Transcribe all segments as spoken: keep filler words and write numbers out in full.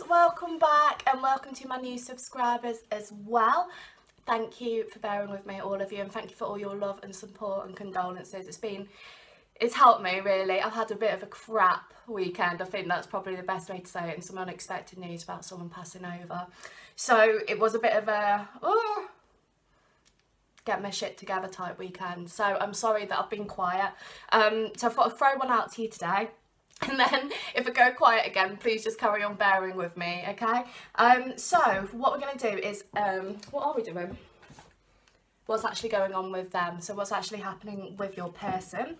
guys, welcome back and welcome to my new subscribers as well. Thank you for bearing with me, all of you, and thank you for all your love and support and condolences. It's been, it's helped me really. I've had a bit of a crap weekend. I think that's probably the best way to say it, and some unexpected news about someone passing over. So it was a bit of a, oh, get my shit together type weekend. So I'm sorry that I've been quiet. Um, so I thought I'd throw one out to you today. And then if I go quiet again, please just carry on bearing with me, okay? Um, so what we're going to do is, um, what are we doing? What's actually going on with them? So what's actually happening with your person?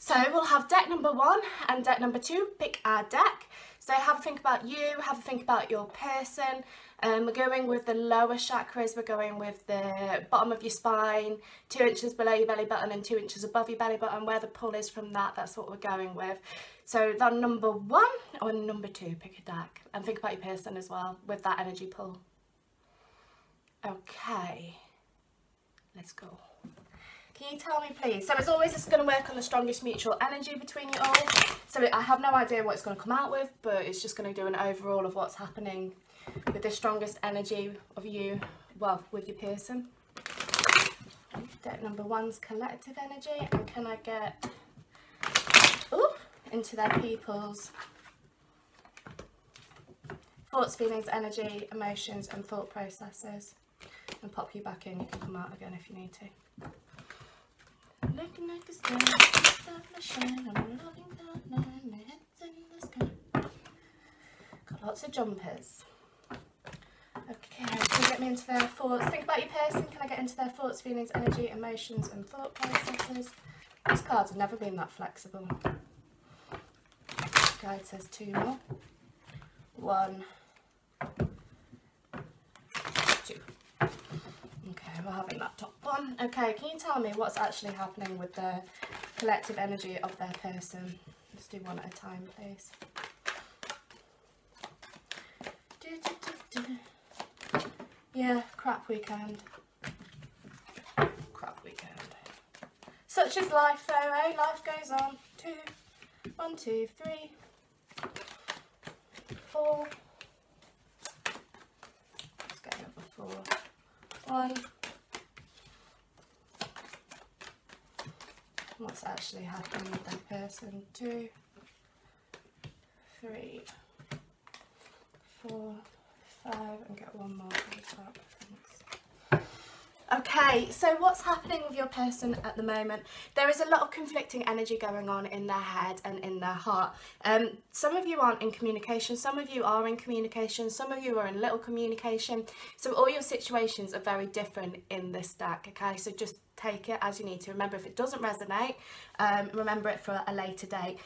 So we'll have deck number one and deck number two, pick our deck. So have a think about you, have a think about your person. Um, we're going with the lower chakras, we're going with the bottom of your spine, two inches below your belly button and two inches above your belly button, where the pull is from that, that's what we're going with. So then number one or number two, pick a deck and think about your person as well with that energy pull. Okay, let's go. Can you tell me please? So as always, it's going to work on the strongest mutual energy between you all. So I have no idea what it's going to come out with, but it's just going to do an overall of what's happening with the strongest energy of you, well, with your person. Deck number one's collective energy, and can I get ooh, into their people's thoughts, feelings, energy, emotions and thought processes, and pop you back in. You can come out again if you need to. Looking like a star, a shine, I'm loving that line, my head's in the sky. Got lots of jumpers. Okay, can you get me into their thoughts? Think about your person, can I get into their thoughts, feelings, energy, emotions and thought processes? These cards have never been that flexible. Guide says two more. One. Two. We're having that top one. Okay, can you tell me what's actually happening with the collective energy of their person? Let's do one at a time, please. Do, do, do, do. Yeah, crap weekend. Crap weekend. Such is life though, eh? Life goes on. Two. One, two, three. Four. Let's get another four. One. What's actually happening with that person? Two, three, four, five, and get one more from the top. Thanks. Okay, so what's happening with your person at the moment? There is a lot of conflicting energy going on in their head and in their heart. Um, some of you aren't in communication, some of you are in communication, some of you are in little communication. So all your situations are very different in this deck, okay? So just take it as you need to. Remember, if it doesn't resonate, um, remember it for a later date.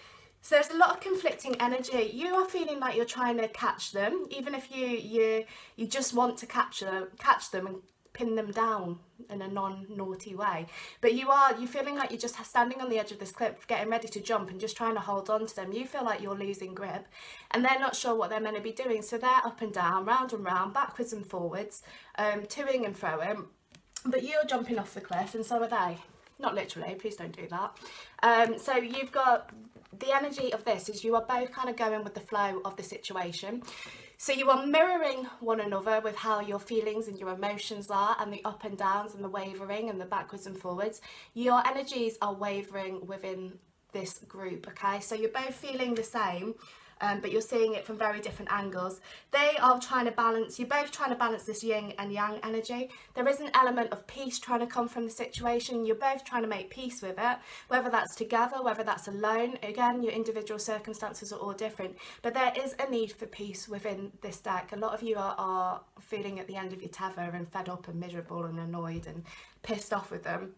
So there's a lot of conflicting energy. You are feeling like you're trying to catch them, even if you you you just want to capture catch them and pin them down in a non-naughty way. But you are, you're feeling like you're just standing on the edge of this cliff, getting ready to jump and just trying to hold on to them. You feel like you're losing grip and they're not sure what they're meant to be doing. So they're up and down, round and round, backwards and forwards, um, toing and froing. But you're jumping off the cliff and so are they. Not literally, please don't do that. Um, so you've got, the energy of this is you are both kind of going with the flow of the situation. So you are mirroring one another with how your feelings and your emotions are, and the up and downs and the wavering and the backwards and forwards. Your energies are wavering within this group, okay? So you're both feeling the same, um, but you're seeing it from very different angles. They are trying to balance, you're both trying to balance this yin and yang energy. There is an element of peace trying to come from the situation. You're both trying to make peace with it, whether that's together, whether that's alone. Again, your individual circumstances are all different, but there is a need for peace within this deck. A lot of you are, are feeling at the end of your tether and fed up and miserable and annoyed and pissed off with them.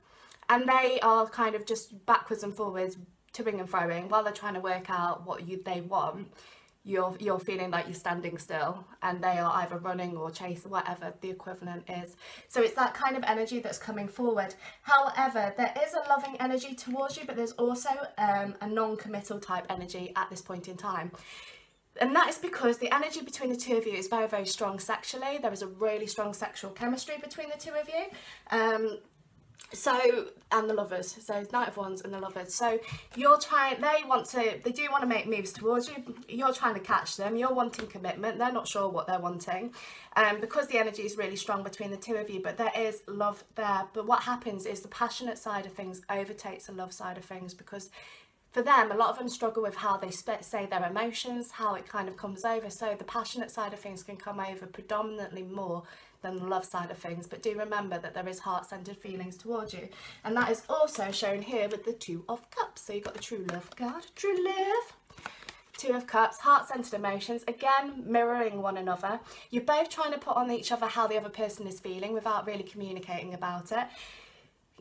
And they are kind of just backwards and forwards, toing and froing while they're trying to work out what you they want. You're you're feeling like you're standing still, and they are either running or chasing, whatever the equivalent is. So it's that kind of energy that's coming forward. However, there is a loving energy towards you, but there's also um, a non-committal type energy at this point in time. And that is because the energy between the two of you is very, very strong sexually. There is a really strong sexual chemistry between the two of you. Um, So, and the Lovers, so Knight of Wands and the Lovers. So you're trying, they want to, they do want to make moves towards you. You're trying to catch them. You're wanting commitment. They're not sure what they're wanting. Um, because the energy is really strong between the two of you, but there is love there. But what happens is the passionate side of things overtakes the love side of things, because for them, a lot of them struggle with how they say their emotions, how it kind of comes over. So the passionate side of things can come over predominantly more than the love side of things. But do remember that there is heart-centered feelings towards you. And that is also shown here with the Two of Cups. So you've got the True Love card, True Love. Two of Cups, heart-centered emotions, again mirroring one another. You're both trying to put on each other how the other person is feeling without really communicating about it.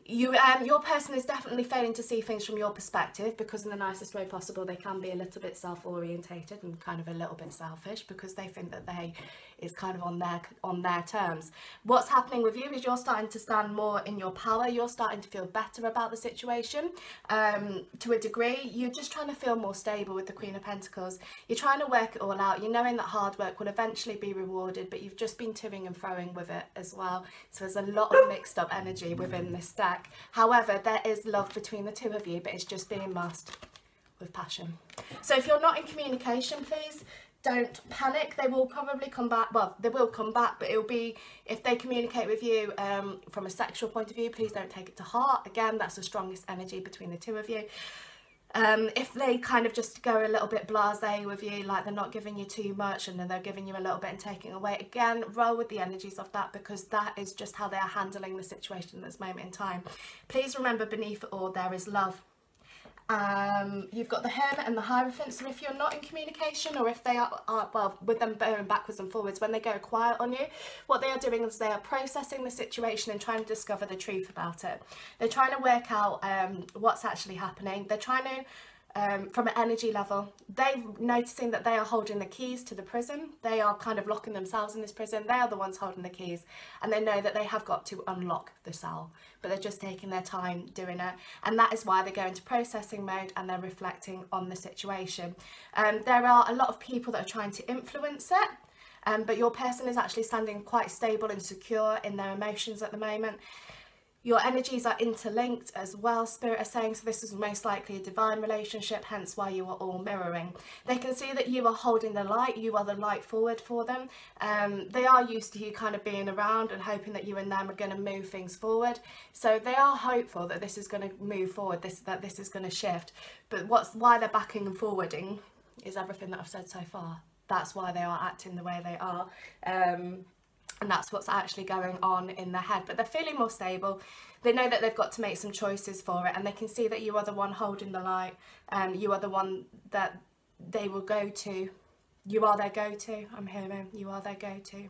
You, um, your person is definitely failing to see things from your perspective, because in the nicest way possible they can be a little bit self-orientated and kind of a little bit selfish, because they think that they is kind of on their on their terms. What's happening with you is you're starting to stand more in your power. You're starting to feel better about the situation, um, to a degree. You're just trying to feel more stable with the Queen of Pentacles. You're trying to work it all out. You're knowing that hard work will eventually be rewarded, but you've just been toing and froing with it as well. So there's a lot of mixed up energy within this deck. However, there is love between the two of you, but it's just being masked with passion. So if you're not in communication, please don't panic. They will probably come back. Well, they will come back, but it'll be, if they communicate with you um, from a sexual point of view, please don't take it to heart. Again, that's the strongest energy between the two of you. Um, if they kind of just go a little bit blasé with you, like they're not giving you too much and then they're giving you a little bit and taking away, again, roll with the energies of that, because that is just how they are handling the situation at this moment in time. Please remember, beneath it all, there is love. Um, you've got the Hermit and the Hierophant. So if you're not in communication, or if they are, are well, with them going backwards and forwards, when they go quiet on you, what they are doing is they are processing the situation and trying to discover the truth about it. They're trying to work out um, what's actually happening. They're trying to, um, from an energy level, they're noticing that they are holding the keys to the prison. They are kind of locking themselves in this prison. They are the ones holding the keys, and they know that they have got to unlock the cell, but they're just taking their time doing it. And that is why they go into processing mode and they're reflecting on the situation. Um, there are a lot of people that are trying to influence it, um, but your person is actually standing quite stable and secure in their emotions at the moment. Your energies are interlinked as well, Spirit are saying, so this is most likely a divine relationship, hence why you are all mirroring. They can see that you are holding the light, you are the light forward for them. Um, they are used to you kind of being around and hoping that you and them are going to move things forward. So they are hopeful that this is going to move forward, this, that this is going to shift. But what's why they're backing and forwarding is everything that I've said so far. That's why they are acting the way they are. Um, And that's what's actually going on in their head. But they're feeling more stable. They know that they've got to make some choices for it. And they can see that you are the one holding the light. Um, you are the one that they will go to. You are their go-to. I'm hearing you are their go-to.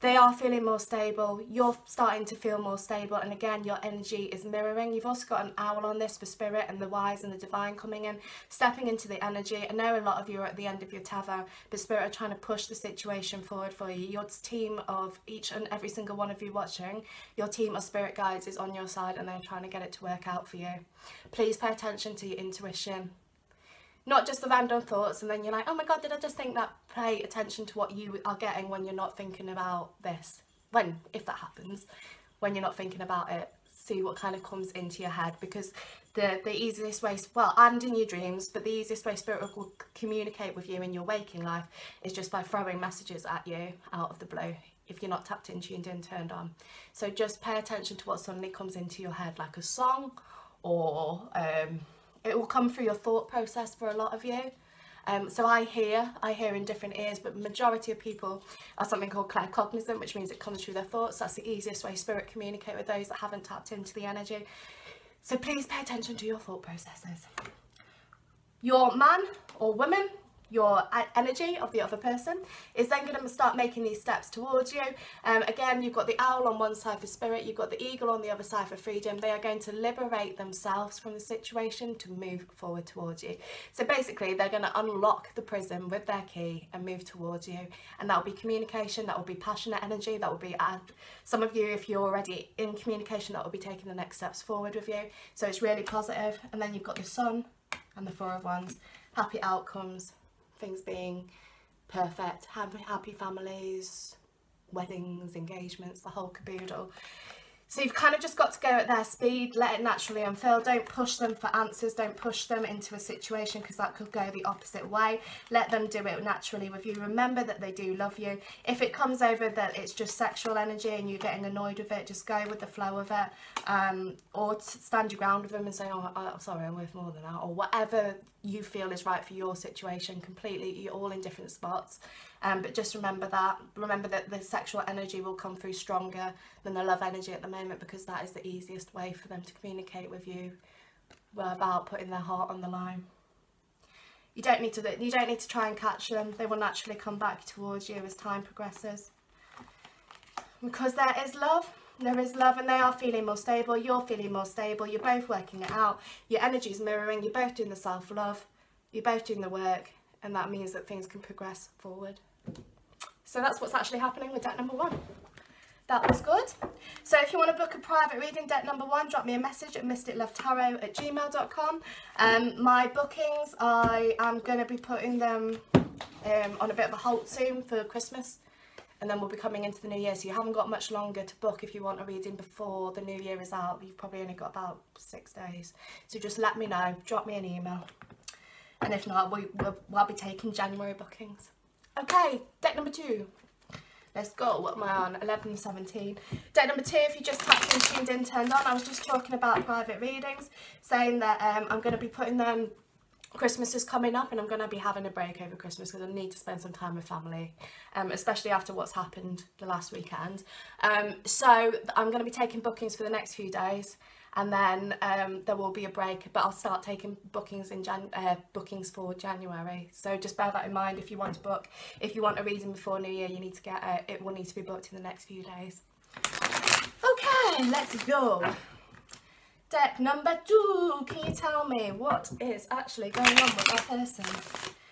They are feeling more stable. You're starting to feel more stable. And again, your energy is mirroring. You've also got an owl on this for Spirit and the Wise and the Divine coming in, stepping into the energy. I know a lot of you are at the end of your tether, but Spirit are trying to push the situation forward for you. Your team of each and every single one of you watching, your team of Spirit guides is on your side, and they're trying to get it to work out for you. Please pay attention to your intuition. Not just the random thoughts and then you're like, oh my god, did I just think that? Pay attention to what you are getting when you're not thinking about this. When, if that happens, when you're not thinking about it, see what kind of comes into your head, because the, the easiest way, well, and in your dreams, but the easiest way Spirit will communicate with you in your waking life is just by throwing messages at you out of the blue, if you're not tapped in, tuned in, turned on. So just pay attention to what suddenly comes into your head, like a song, or... Um, it will come through your thought process for a lot of you. Um, so I hear, I hear in different ears, but majority of people are something called claircognizant, which means it comes through their thoughts. That's the easiest way Spirit communicate with those that haven't tapped into the energy. So please pay attention to your thought processes. Your man or woman, your energy of the other person is then going to start making these steps towards you. Um, again, you've got the owl on one side for Spirit, you've got the eagle on the other side for freedom. They are going to liberate themselves from the situation to move forward towards you. So basically, they're going to unlock the prison with their key and move towards you. And that will be communication, that will be passionate energy, that will be, uh, some of you, if you're already in communication, that will be taking the next steps forward with you. So it's really positive. And then you've got the Sun and the Four of Wands, happy outcomes, things being perfect, happy families, weddings, engagements, the whole caboodle. So you've kind of just got to go at their speed, let it naturally unfold. Don't push them for answers, don't push them into a situation, because that could go the opposite way. Let them do it naturally with you. Remember that they do love you. If it comes over that it's just sexual energy and you're getting annoyed with it, just go with the flow of it, um, or stand your ground with them and say, oh, I'm sorry, I'm worth more than that, or whatever you feel is right for your situation. Completely, you're all in different spots. Um, but just remember that. Remember that the sexual energy will come through stronger than the love energy at the moment, because that is the easiest way for them to communicate with you without putting their heart on the line. You don't need to, you don't need to try and catch them. They will naturally come back towards you as time progresses. Because there is love. There is love, and they are feeling more stable. You're feeling more stable. You're both working it out. Your energy is mirroring. You're both doing the self-love. You're both doing the work. And that means that things can progress forward. So that's what's actually happening with deck number one. That was good. So if you want to book a private reading, deck number one, drop me a message at mystic love tarot at gmail dot com. Um, my bookings, I am going to be putting them um, on a bit of a halt soon for Christmas. And then we'll be coming into the new year. So you haven't got much longer to book if you want a reading before the new year is out. You've probably only got about six days. So just let me know. Drop me an email. And if not, we, we'll, we'll be taking January bookings. Okay, deck number two. Let's go. What am I on? eleven seventeen. Deck number two, if you just tapped in, tuned in, turned on, I was just talking about private readings, saying that um, I'm going to be putting them... Christmas is coming up and I'm going to be having a break over Christmas because I need to spend some time with family, um, especially after what's happened the last weekend. Um, so I'm going to be taking bookings for the next few days, and then um, there will be a break, but I'll start taking bookings in Jan uh, bookings for January. So just bear that in mind if you want to book. If you want a reading before New Year, you need to get it. It will need to be booked in the next few days. Okay, let's go. Deck number two, can you tell me what is actually going on with that person?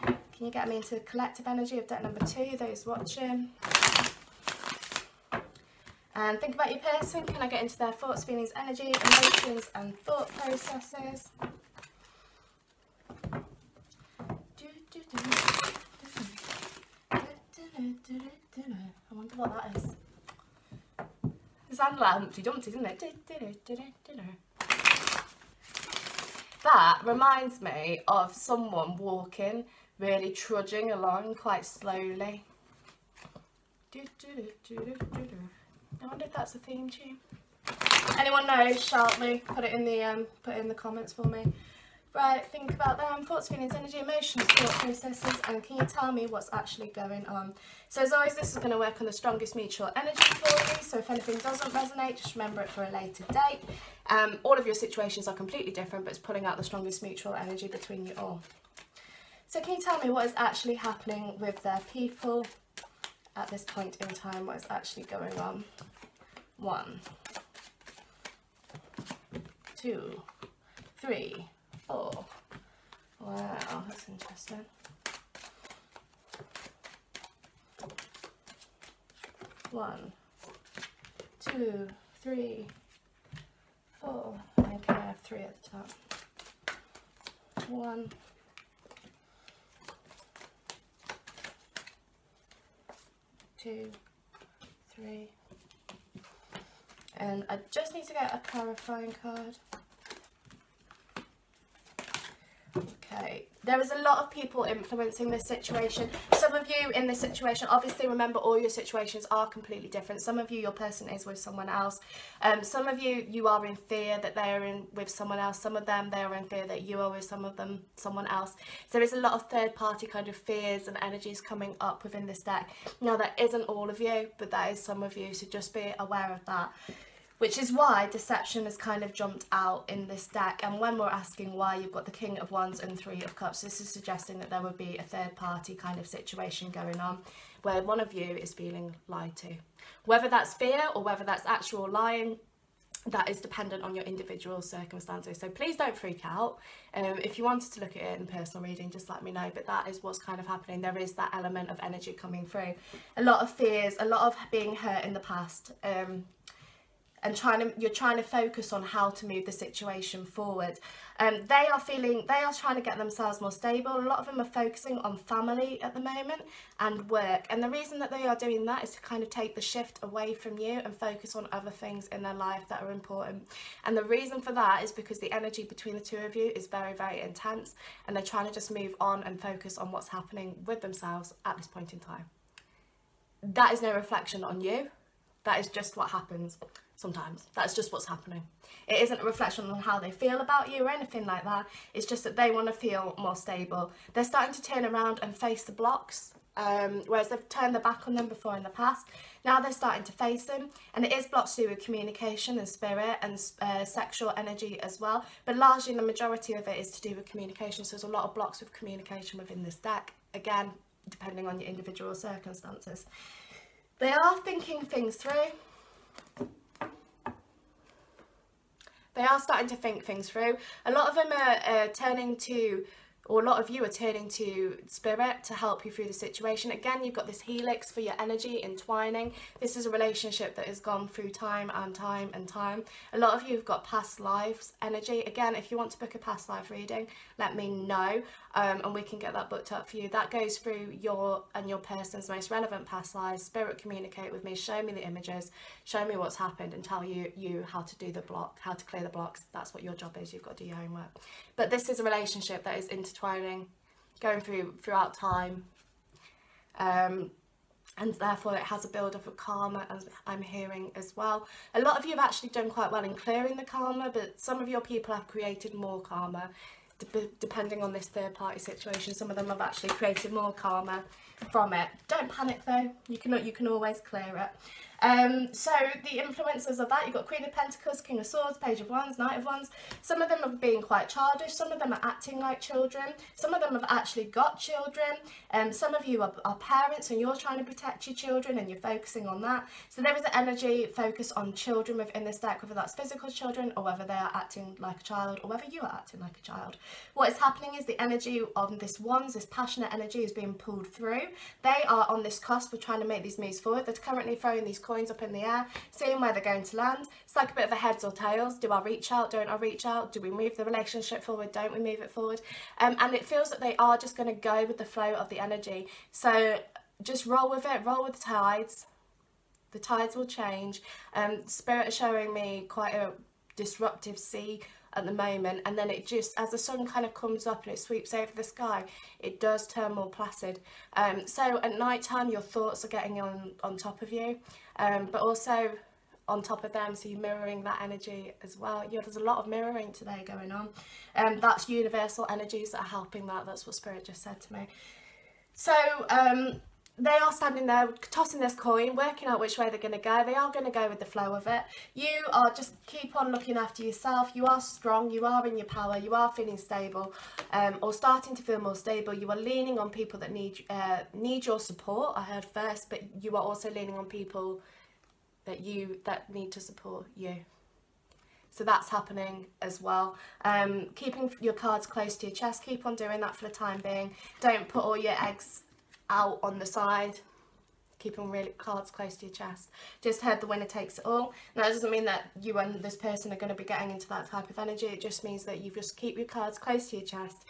Can you get me into the collective energy of deck number two, those watching? And think about your person. Can I get into their thoughts, feelings, energy, emotions and thought processes? I wonder what that is. It sounded like Humpty Dumpty, didn't it? That reminds me of someone walking, really trudging along quite slowly. I wonder if that's a theme tune. Anyone knows? Sharply put it in the um, put it in the comments for me. Right, think about them, thoughts, feelings, energy, emotions, thought processes, and can you tell me what's actually going on? So as always, this is going to work on the strongest mutual energy for you, so if anything doesn't resonate, just remember it for a later date. Um, all of your situations are completely different, but it's pulling out the strongest mutual energy between you all. So can you tell me what is actually happening with their people at this point in time, what is actually going on? One, two, three. Oh, wow, that's interesting. One, two, three, four, and can I have three at the top? One, two, three, and I just need to get a clarifying card. Okay, there is a lot of people influencing this situation. Some of you in this situation, obviously remember all your situations are completely different. Some of you, your person is with someone else. Um, some of you, you are in fear that they are in with someone else. Some of them, they are in fear that you are with some of them, someone else. So there is a lot of third party kind of fears and energies coming up within this deck. Now that isn't all of you, but that is some of you, so just be aware of that. Which is why deception has kind of jumped out in this deck. And when we're asking why, you've got the King of Wands and Three of Cups. This is suggesting that there would be a third party kind of situation going on where one of you is feeling lied to. Whether that's fear or whether that's actual lying, that is dependent on your individual circumstances. So please don't freak out. Um, if you wanted to look at it in personal reading, just let me know. But that is what's kind of happening. There is that element of energy coming through. A lot of fears, a lot of being hurt in the past. Um... and trying to, you're trying to focus on how to move the situation forward. Um, they are feeling, they are trying to get themselves more stable. A lot of them are focusing on family at the moment and work. And the reason that they are doing that is to kind of take the shift away from you and focus on other things in their life that are important. And the reason for that is because the energy between the two of you is very, very intense. And they're trying to just move on and focus on what's happening with themselves at this point in time. That is no reflection on you. That is just what happens sometimes. That's just what's happening. It isn't a reflection on how they feel about you or anything like that. It's just that they want to feel more stable. They're starting to turn around and face the blocks, um, whereas they've turned their back on them before in the past. Now they're starting to face them, and it is blocks to do with communication and spirit and uh, sexual energy as well. But largely the majority of it is to do with communication. So there's a lot of blocks with communication within this deck. Again, depending on your individual circumstances. They are thinking things through. They are starting to think things through. A lot of them are uh, turning to, or a lot of you are turning to spirit to help you through the situation. Again, you've got this helix for your energy entwining. This is a relationship that has gone through time and time and time. A lot of you have got past lives energy. Again, if you want to book a past life reading, let me know, um, and we can get that booked up for you. That goes through your and your person's most relevant past lives. Spirit communicate with me, show me the images, show me what's happened, and tell you you how to do the block, how to clear the blocks. That's what your job is. You've got to do your homework. But this is a relationship that is into Twining, going through throughout time, um, and therefore it has a build-up of karma, as I'm hearing as well. A lot of you have actually done quite well in clearing the karma, but some of your people have created more karma, de depending on this third-party situation. Some of them have actually created more karma from it. Don't panic though, you can, you can always clear it. Um, so the influences of that, you've got Queen of Pentacles, King of Swords, Page of Wands, Knight of Wands. Some of them are being quite childish, some of them are acting like children, some of them have actually got children, and um, some of you are, are parents and you're trying to protect your children and you're focusing on that. So there is an energy focus on children within this deck, whether that's physical children or whether they are acting like a child or whether you are acting like a child. What is happening is the energy on this Wands, this passionate energy, is being pulled through. They are on this cusp for trying to make these moves forward. They're currently throwing these coins up in the air, seeing where they're going to land. It's like a bit of a heads or tails. Do I reach out? Don't I reach out? Do we move the relationship forward? Don't we move it forward? Um, and it feels that they are just going to go with the flow of the energy. So just roll with it, roll with the tides. The tides will change. Um, Spirit is showing me quite a disruptive sea at the moment, and then it just, as the sun kind of comes up and it sweeps over the sky, it does turn more placid. Um, so at night time your thoughts are getting on on top of you, um, but also on top of them, so you're mirroring that energy as well. Yeah, there's a lot of mirroring today going on, and um, that's universal energies that are helping that. That's what Spirit just said to me. So um they are standing there tossing this coin, working out which way they're going to go. They are going to go with the flow of it. You are just keep on looking after yourself. You are strong, you are in your power, you are feeling stable, um, or starting to feel more stable. You are leaning on people that need uh, need your support, I heard first, but you are also leaning on people that you that need to support you. So that's happening as well. Um, keeping your cards close to your chest, keep on doing that for the time being. Don't put all your eggs out on the side, keeping really cards close to your chest. Just heard the winner takes it all. Now that doesn't mean that you and this person are going to be getting into that type of energy. It just means that you just keep your cards close to your chest,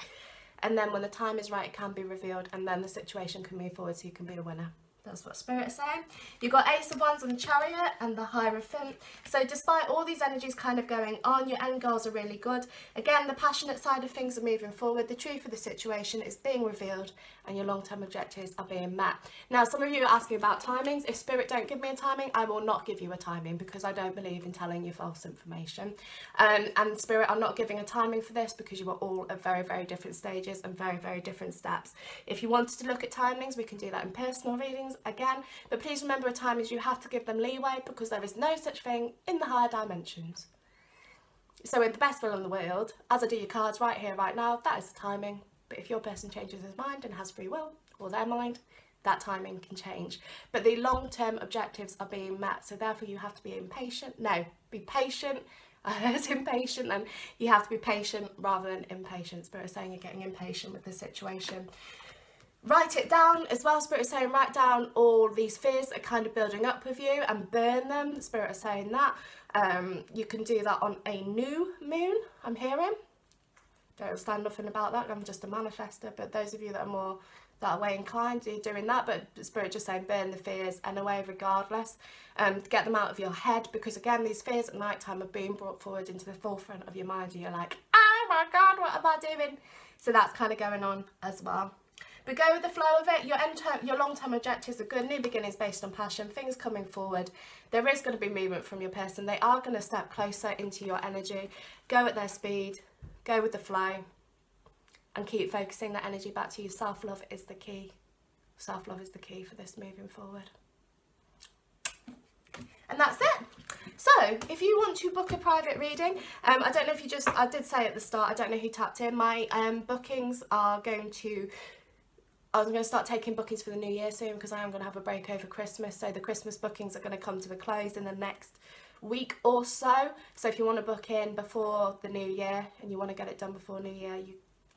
and then when the time is right, it can be revealed, and then the situation can move forward so you can be a winner. That's what Spirit is saying. You've got Ace of Wands and Chariot and the Hierophant. So despite all these energies kind of going on, your end goals are really good. Again, the passionate side of things are moving forward. The truth of the situation is being revealed and your long-term objectives are being met. Now, some of you are asking about timings. If Spirit don't give me a timing, I will not give you a timing, because I don't believe in telling you false information. Um, and Spirit are not giving a timing for this because you are all at very, very different stages and very, very different steps. If you wanted to look at timings, we can do that in personal readings again, but please remember a time is you have to give them leeway, because there is no such thing in the higher dimensions. So with the best will in the world, as I do your cards right here right now, that is the timing. But if your person changes his mind and has free will, or their mind, that timing can change. But the long-term objectives are being met, so therefore you have to be impatient. No, be patient. I heard impatient, and you have to be patient rather than impatient. Spirit is saying you're getting impatient with the situation. Write it down as well. Spirit is saying write down all these fears that are kind of building up with you and burn them. Spirit is saying that. Um, you can do that on a new moon, I'm hearing. Don't understand nothing about that, I'm just a manifester, but those of you that are more that way inclined, you're doing that. But Spirit just saying burn the fears anyway regardless, and um, get them out of your head, because again these fears at night time are being brought forward into the forefront of your mind and you're like, oh my god, what am I doing? So that's kind of going on as well. But go with the flow of it. Your end term, your long-term objectives are good. New beginnings based on passion. Things coming forward. There is going to be movement from your person. They are going to step closer into your energy. Go at their speed. Go with the flow. And keep focusing that energy back to you. Self-love is the key. Self-love is the key for this moving forward. And that's it. So, if you want to book a private reading, um, I don't know if you just, I did say at the start, I don't know who tapped in. My um, bookings are going to... I'm going to start taking bookings for the new year soon, because I am going to have a break over Christmas, so the Christmas bookings are going to come to a close in the next week or so. So if you want to book in before the new year and you want to get it done before new year, you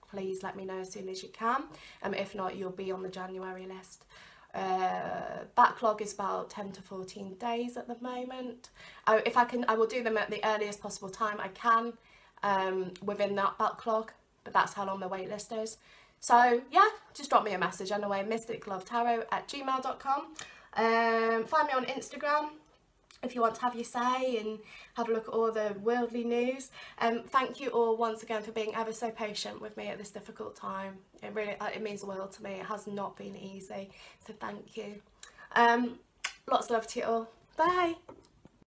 please let me know as soon as you can. Um, if not, you'll be on the January list. Uh, backlog is about ten to fourteen days at the moment. Oh, if I can, I will do them at the earliest possible time I can um, within that backlog, but that's how long the wait list is. So yeah, just drop me a message anyway, mystic love tarot at gmail dot com. Um, find me on Instagram if you want to have your say and have a look at all the worldly news. Um, thank you all once again for being ever so patient with me at this difficult time. It really, it means the world to me. It has not been easy, so thank you. Um, lots of love to you all. Bye.